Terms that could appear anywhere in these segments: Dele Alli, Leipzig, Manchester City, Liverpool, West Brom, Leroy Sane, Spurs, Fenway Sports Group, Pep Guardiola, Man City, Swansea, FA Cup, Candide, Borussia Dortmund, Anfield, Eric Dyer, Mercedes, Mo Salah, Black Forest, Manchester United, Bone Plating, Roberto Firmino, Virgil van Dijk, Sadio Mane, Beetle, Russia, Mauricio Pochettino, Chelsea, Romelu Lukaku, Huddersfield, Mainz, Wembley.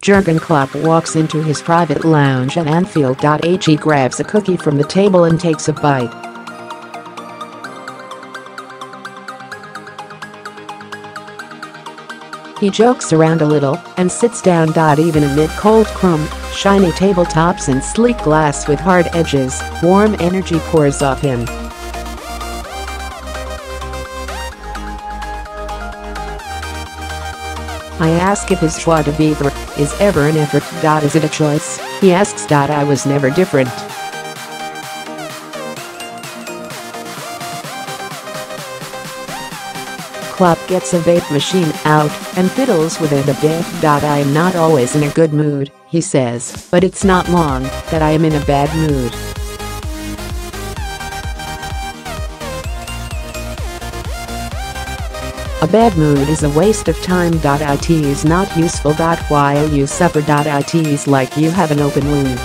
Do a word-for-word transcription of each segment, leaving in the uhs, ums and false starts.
Jurgen Klopp walks into his private lounge at Anfield. He grabs a cookie from the table and takes a bite. He jokes around a little and sits down. Even amid cold chrome, shiny tabletops and sleek glass with hard edges, warm energy pours off him. I ask if his joie de vivre is ever an effort. Is it a choice? He asks. I was never different. Klopp gets a vape machine out and fiddles with it a bit. I am not always in a good mood, he says, but it's not long that I am in a bad mood. A bad mood is a waste of time. It is not useful. While you suffer, it is like you have an open wound.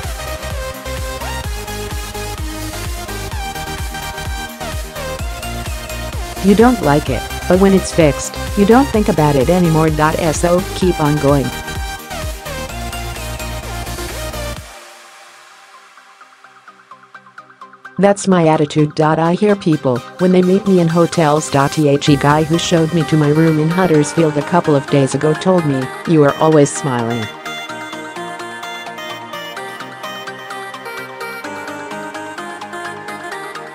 You don't like it, but when it's fixed, you don't think about it anymore. So keep on going. That's my attitude. I hear people when they meet me in hotels. The guy who showed me to my room in Huddersfield a couple of days ago told me, "You are always smiling."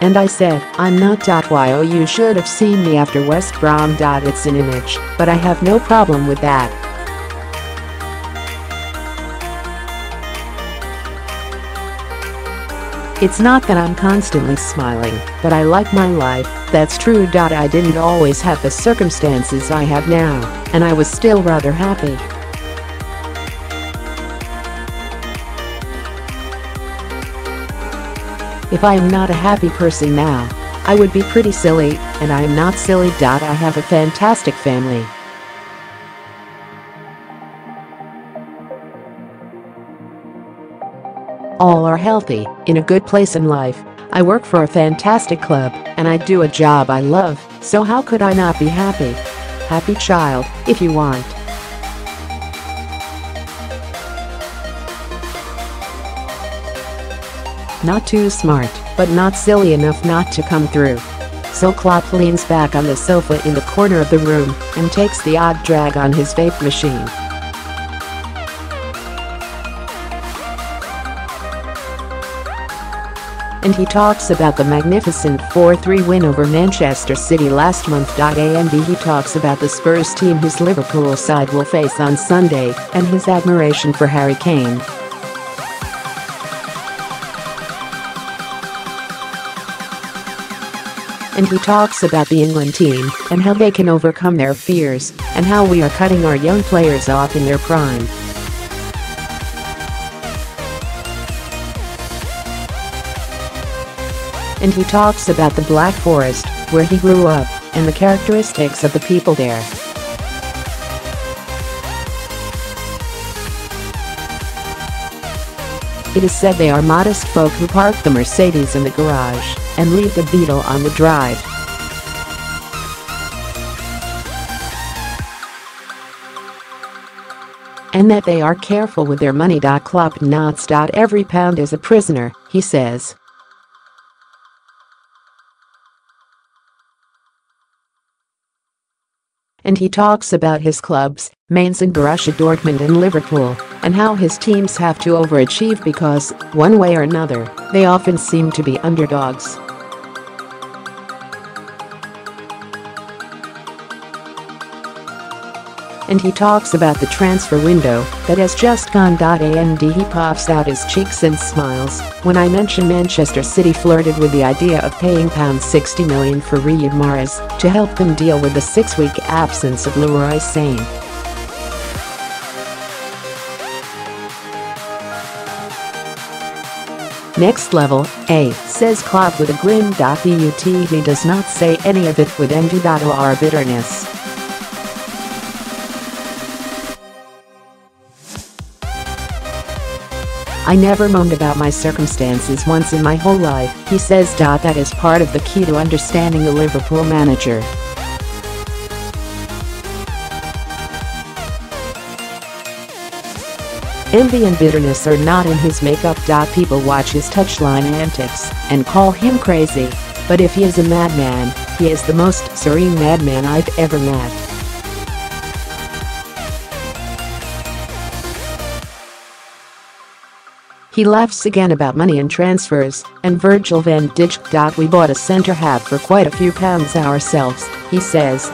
And I said, "I'm not. Wow, you should have seen me after West Brom. It's an image, but I have no problem with that." It's not that I'm constantly smiling, but I like my life. That's true. I didn't always have the circumstances I have now, and I was still rather happy. If I am not a happy person now, I would be pretty silly, and I am not silly. I have a fantastic family. All are healthy, in a good place in life. I work for a fantastic club, and I do a job I love, so how could I not be happy? Happy child, if you want. Not too smart, but not silly enough not to come through. So Klopp leans back on the sofa in the corner of the room and takes the odd drag on his vape machine. And he talks about the magnificent four three win over Manchester City last month. And he talks about the Spurs team whose Liverpool side will face on Sunday, and his admiration for Harry Kane. And he talks about the England team and how they can overcome their fears, and how we are cutting our young players off in their prime. And he talks about the Black Forest, where he grew up, and the characteristics of the people there. It is said they are modest folk who park the Mercedes in the garage and leave the Beetle on the drive. And that they are careful with their money. Klopp nods. Every pound is a prisoner, he says. And he talks about his clubs, Mainz and Borussia Dortmund and Liverpool, and how his teams have to overachieve because, one way or another, they often seem to be underdogs. And he talks about the transfer window that has just gone. And he puffs out his cheeks and smiles when I mention Manchester City flirted with the idea of paying sixty million pounds for Riyad Mahrez to help them deal with the six-week absence of Leroy Sane. Next level, eh, says Klopp with a grin. But he does not say any of it with envy or bitterness. I never moaned about my circumstances once in my whole life, he says. That is part of the key to understanding the Liverpool manager. Envy and bitterness are not in his makeup. People watch his touchline antics and call him crazy, but if he is a madman, he is the most serene madman I've ever met. He laughs again about money and transfers, and Virgil van Dijk. We bought a centre-half for quite a few pounds ourselves, he says.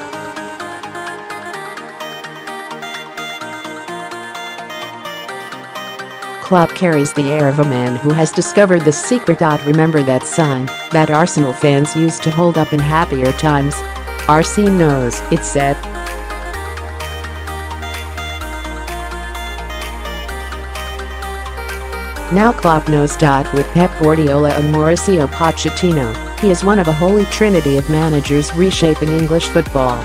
Klopp carries the air of a man who has discovered the secret. Remember that sign that Arsenal fans used to hold up in happier times? R C knows, it said. Now Klopp knows. With Pep Guardiola and Mauricio Pochettino, he is one of a holy trinity of managers reshaping English football.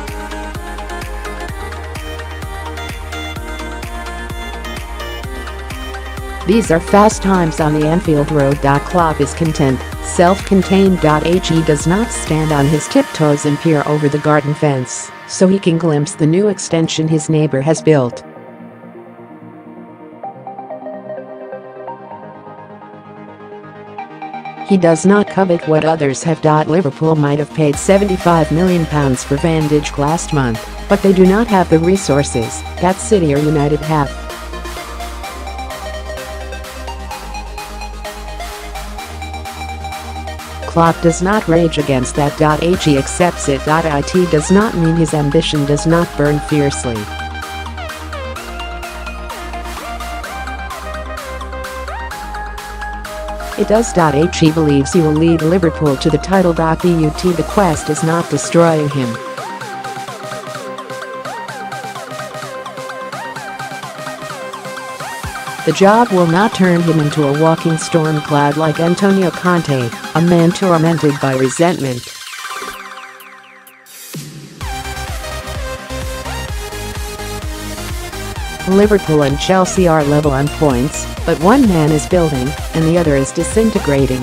These are fast times on the Anfield Road. Klopp is content, self-contained. He does not stand on his tiptoes and peer over the garden fence, so he can glimpse the new extension his neighbor has built. He does not covet what others have. Liverpool might have paid seventy-five million pounds for Van Dijk last month, but they do not have the resources that City or United have. Klopp does not rage against that. He accepts it. It does not mean his ambition does not burn fiercely. It does. He believes he will lead Liverpool to the title. But the quest is not destroying him. The job will not turn him into a walking storm cloud like Antonio Conte, a man tormented by resentment. Liverpool and Chelsea are level on points, but one man is building, and the other is disintegrating.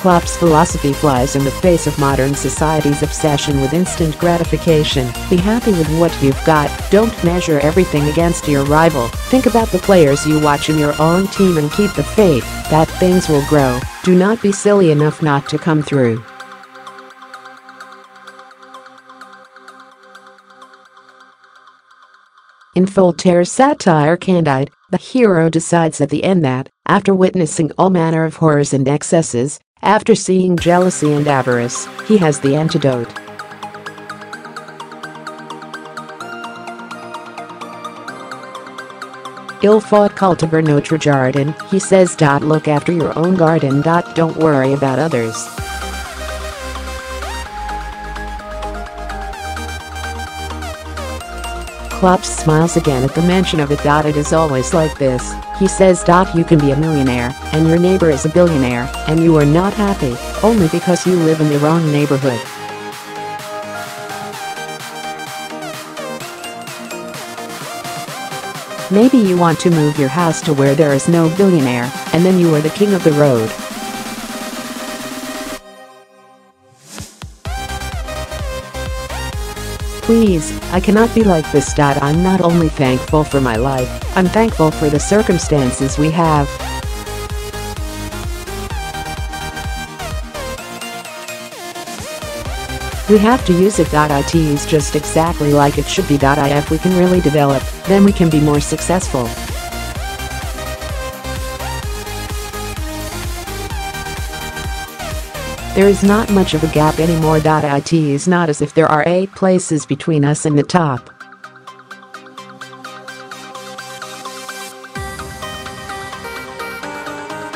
Klopp's philosophy flies in the face of modern society's obsession with instant gratification. Be happy with what you've got, don't measure everything against your rival, think about the players you watch in your own team and keep the faith that things will grow, do not be silly enough not to come through. In Voltaire's satire Candide, the hero decides at the end that, after witnessing all manner of horrors and excesses, after seeing jealousy and avarice, he has the antidote. Il faut cultiver notre jardin, he says. Look after your own garden. Don't worry about others. Klopp smiles again at the mention of it. It is always like this, he says. You can be a millionaire, and your neighbor is a billionaire, and you are not happy, only because you live in the wrong neighborhood. Maybe you want to move your house to where there is no billionaire, and then you are the king of the road. Please, I cannot be like this. I'm not only thankful for my life, I'm thankful for the circumstances we have. We have to use it. It is just exactly like it should be. If we can really develop, then we can be more successful. There is not much of a gap anymore. It is not as if there are eight places between us and the top.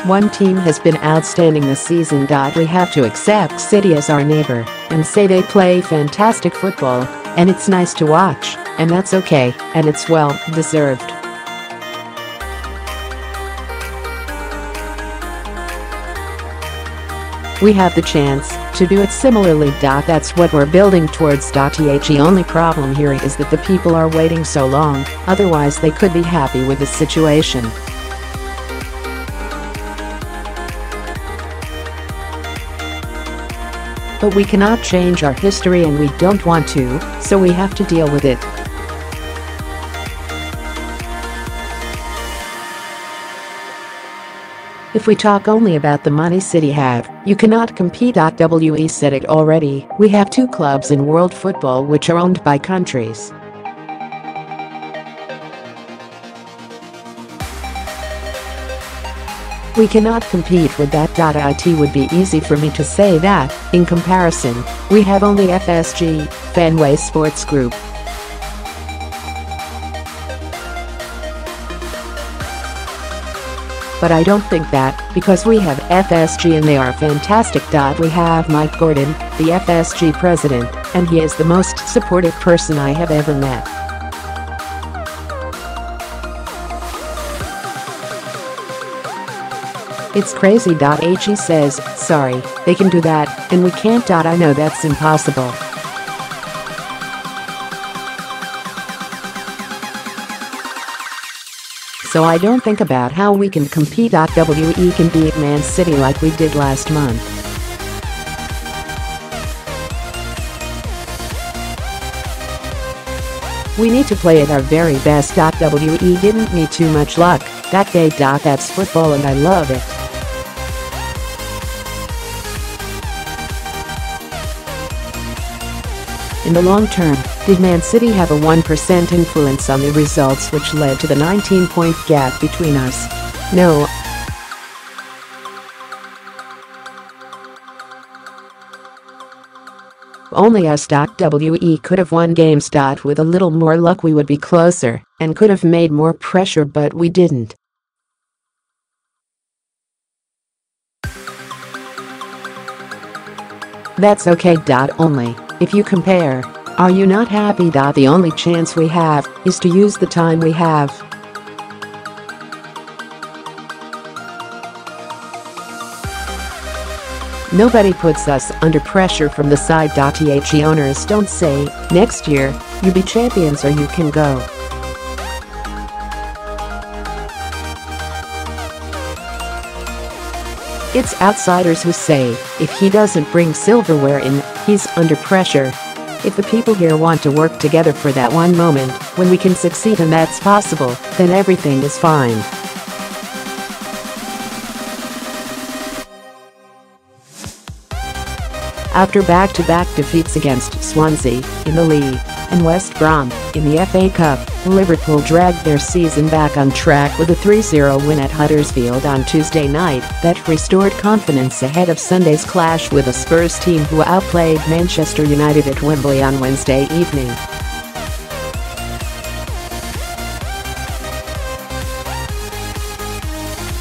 One team has been outstanding this season. We have to accept City as our neighbor and say they play fantastic football, and it's nice to watch, and that's okay, and it's well deserved. We have the chance to do it similarly. That's what we're building towards. The only problem here is that the people are waiting so long, otherwise they could be happy with the situation. But we cannot change our history and we don't want to, so we have to deal with it. If we talk only about the money City have, you cannot compete. We said it already, we have two clubs in world football which are owned by countries. We cannot compete with that. It would be easy for me to say that, in comparison, we have only F S G, Fenway Sports Group. But I don't think that, because we have F S G and they are fantastic. We have Mike Gordon, the F S G president, and he is the most supportive person I have ever met. It's crazy. He says, sorry, they can do that, and we can't. I know that's impossible. So I don't think about how we can compete. We can beat Man City like we did last month. We need to play at our very best. We didn't need too much luck that day. That's football and I love it. In the long term, did Man City have a one percent influence on the results which led to the nineteen point gap between us? No. Only us. We could have won games. With a little more luck we would be closer, and could have made more pressure, but we didn't. That's okay. Only, if you compare, are you not happy? The only chance we have is to use the time we have. Nobody puts us under pressure from the side. The owners don't say, next year, you be champions or you can go. It's outsiders who say, if he doesn't bring silverware in, he's under pressure. If the people here want to work together for that one moment, when we can succeed, and that's possible, then everything is fine. After back-to-back defeats against Swansea, in the league, and West Brom, in the F A Cup, Liverpool dragged their season back on track with a three zero win at Huddersfield on Tuesday night that restored confidence ahead of Sunday's clash with a Spurs team who outplayed Manchester United at Wembley on Wednesday evening.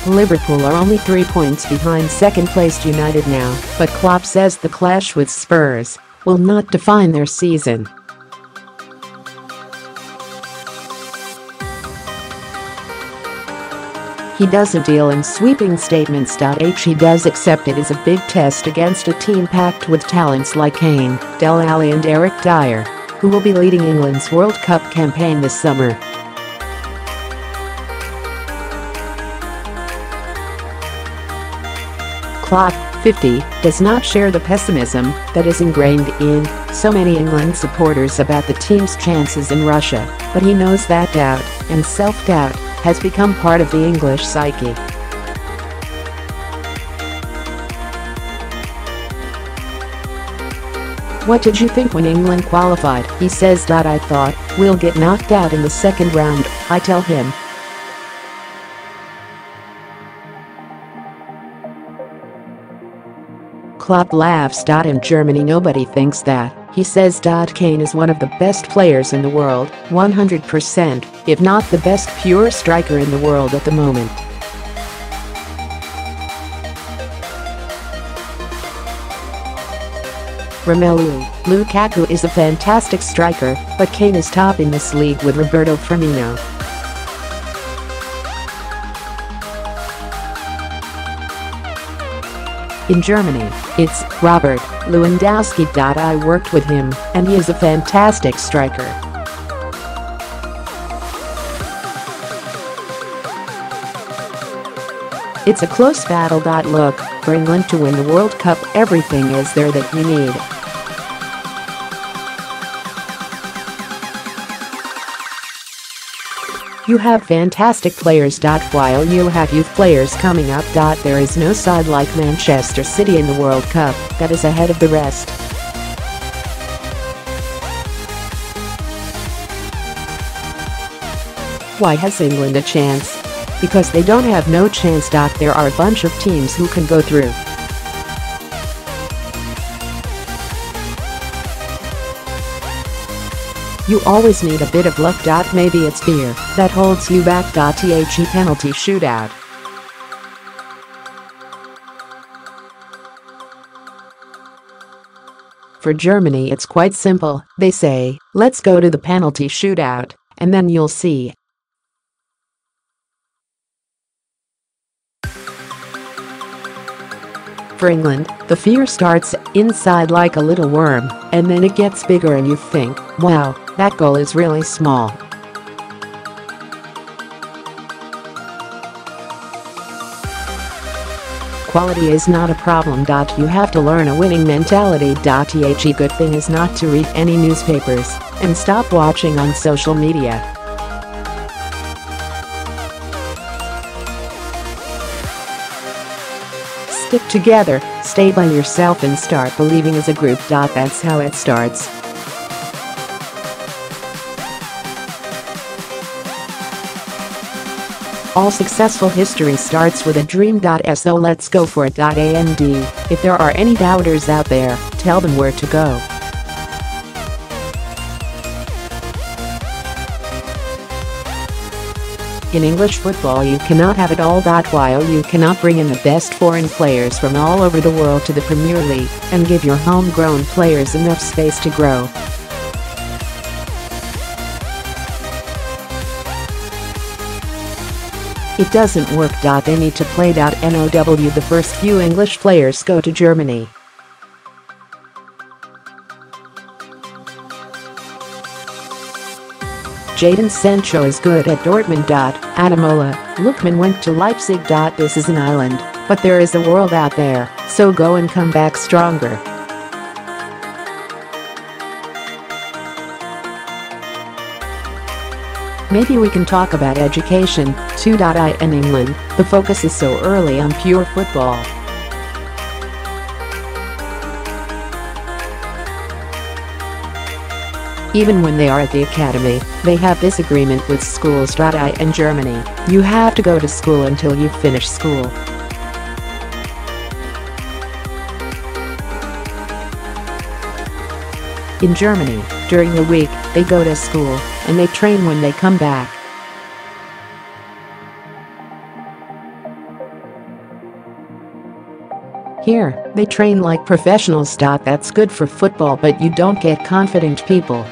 Liverpool are only three points behind second-placed United now, but Klopp says the clash with Spurs will not define their season. He doesn't deal in sweeping statements. He does accept it is a big test against a team packed with talents like Kane, Dele Alli and Eric Dyer, who will be leading England's World Cup campaign this summer. Klopp, fifty, does not share the pessimism that is ingrained in so many England supporters about the team's chances in Russia, but he knows that doubt and self-doubt has become part of the English psyche. What did you think when England qualified? He says that I thought, we'll get knocked out in the second round, I tell him. Klopp laughs. In Germany nobody thinks that, he says. Kane is one of the best players in the world, one hundred percent, if not the best pure striker in the world at the moment. Romelu Lukaku is a fantastic striker, but Kane is top in this league with Roberto Firmino. In Germany, it's Robert Lewandowski. I worked with him, and he is a fantastic striker. It's a close battle. Look, for England to win the World Cup, everything is there that you need. You have fantastic players. While you have youth players coming up. There is no side like Manchester City in the World Cup that is ahead of the rest. Why has England a chance? Because they don't have no chance. There are a bunch of teams who can go through. You always need a bit of luck. Maybe it's fear that holds you back. The penalty shootout. For Germany it's quite simple. They say, let's go to the penalty shootout, and then you'll see. For England, the fear starts inside like a little worm, and then it gets bigger and you think, wow, that goal is really small. Quality is not a problem. You have to learn a winning mentality. The good thing is not to read any newspapers, and stop watching on social media. Stick together, stay by yourself and start believing as a group. That's how it starts. All successful history starts with a dream. So let's go for it. And if there are any doubters out there, tell them where to go. In English football you cannot have it all. While you cannot bring in the best foreign players from all over the world to the Premier League and give your homegrown players enough space to grow. It doesn't work. They need to play. Now the first few English players go to Germany. Jadon Sancho is good at Dortmund. Ademola Lookman went to Leipzig. This is an island, but there is a world out there, so go and come back stronger. Maybe we can talk about education, too. In England, the focus is so early on pure football. Even when they are at the academy, they have this agreement with schools. In Germany, you have to go to school until you finish school. In Germany, during the week, they go to school, and they train when they come back. Here, they train like professionals. That's good for football, but you don't get confident people.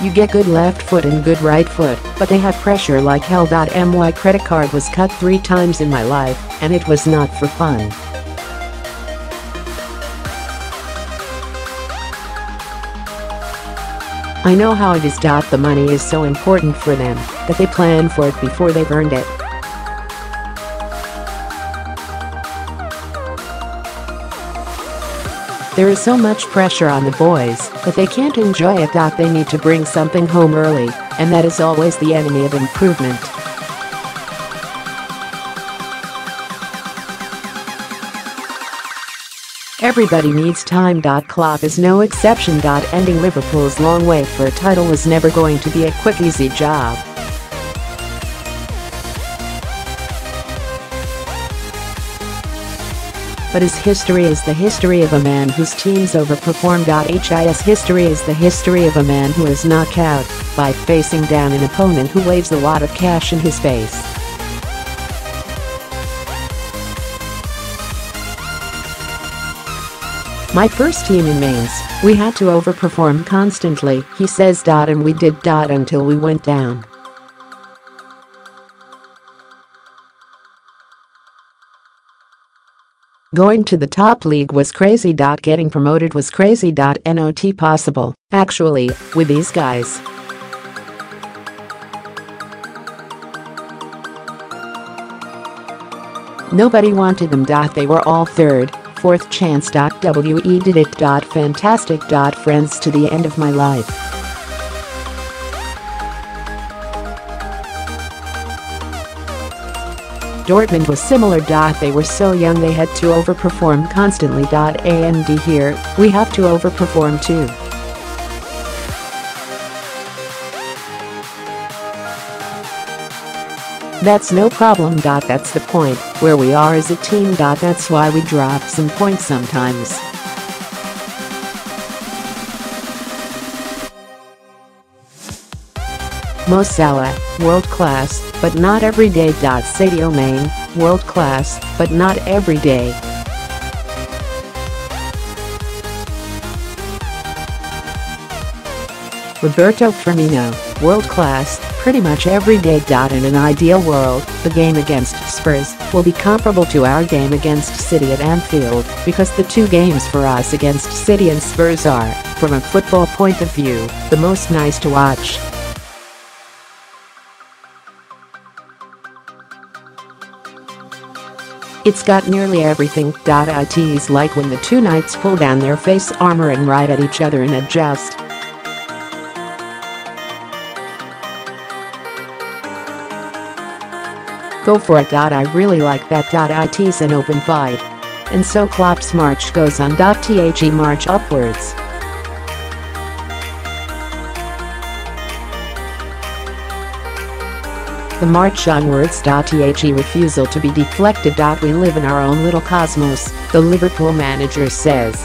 You get good left foot and good right foot, but they have pressure like hell. My credit card was cut three times in my life, and it was not for fun. I know how it is. The money is so important for them that they plan for it before they've earned it. There is so much pressure on the boys that they can't enjoy it. They need to bring something home early, and that is always the enemy of improvement. Everybody needs time. Klopp is no exception. Ending Liverpool's long wait for a title was never going to be a quick, easy job. But his history is the history of a man whose teams overperformed. His history is the history of a man who is knocked out by facing down an opponent who waves a wad of cash in his face. My first team in Mainz, we had to overperform constantly, he says. And we did. Until we went down. Going to the top league was crazy. Getting promoted was crazy. Not possible, actually, with these guys. Nobody wanted them. They were all third, fourth chance. We did it. Fantastic. Friends to the end of my life. Dortmund was similar. They were so young they had to overperform constantly. And here, we have to overperform too. That's no problem. That's the point where we are as a team. That's why we drop some points sometimes. Mo Salah, world class, but not every day. Sadio Mane, world class, but not every day. Roberto Firmino, world class, pretty much every day. In an ideal world, the game against Spurs will be comparable to our game against City at Anfield, because the two games for us against City and Spurs are, from a football point of view, the most nice to watch. It's got nearly everything. It's like when the two knights pull down their face armor and ride at each other in a joust. Go for it. I really like that. It's an open fight. And so Klopp's march goes on. The march upwards. The march onwards. The refusal to be deflected. We live in our own little cosmos, the Liverpool manager says.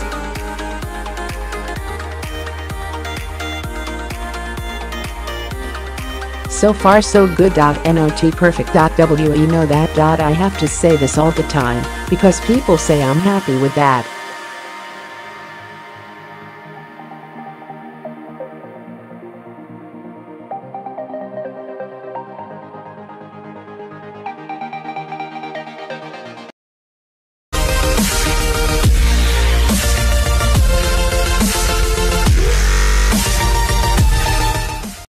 So far so good. Not perfect. We know that. I have to say this all the time, because people say I'm happy with that.